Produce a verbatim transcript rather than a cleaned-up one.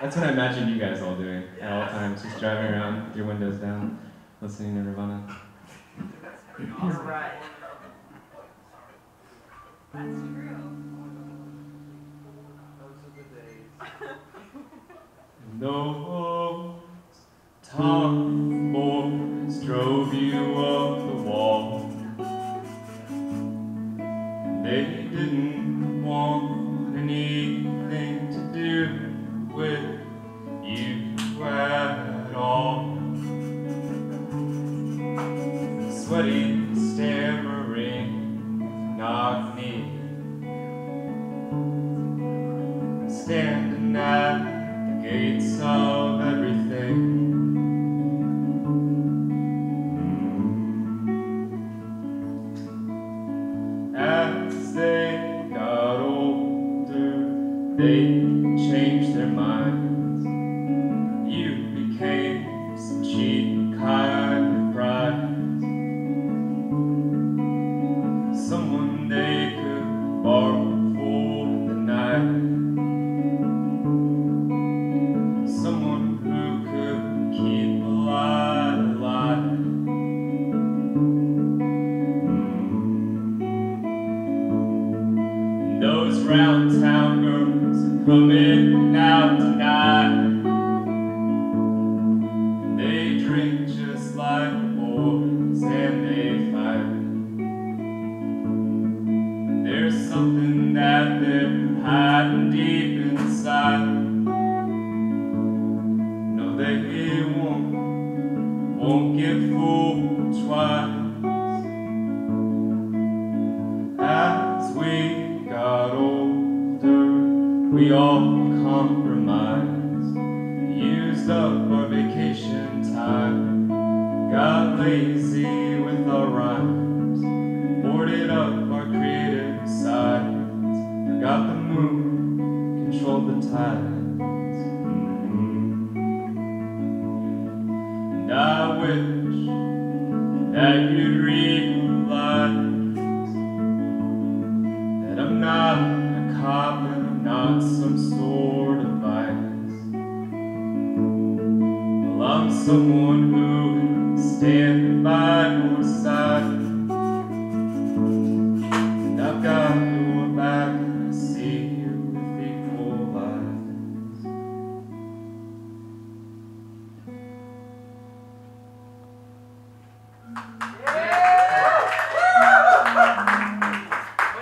That's what I imagine you guys all doing at all times, just driving around with your windows down, listening to Nirvana. All right. That's true. Those are the days. No tomboys drove you up the wall. They didn't want anything to do with you at all. Sweaty, stammering, knock knee, standing at the gates of everything. As they got older, they changed their minds. You became some cheap kind of bride, someone they could borrow for the night, someone who could keep a lot alive. And those round town girls are coming out tonight. They drink just like boys and they fight. There's something that they're hiding deep inside. No, they won't, won't get fooled twice. As we got older, we all compromised. Used up our vacation time, got lazy with our rhymes, boarded up our creative sides, forgot the moon, controlled the tides. Mm-hmm. And I wish that you'd realize that I'm not a cop and I'm not some sort of vice. Well, I'm someone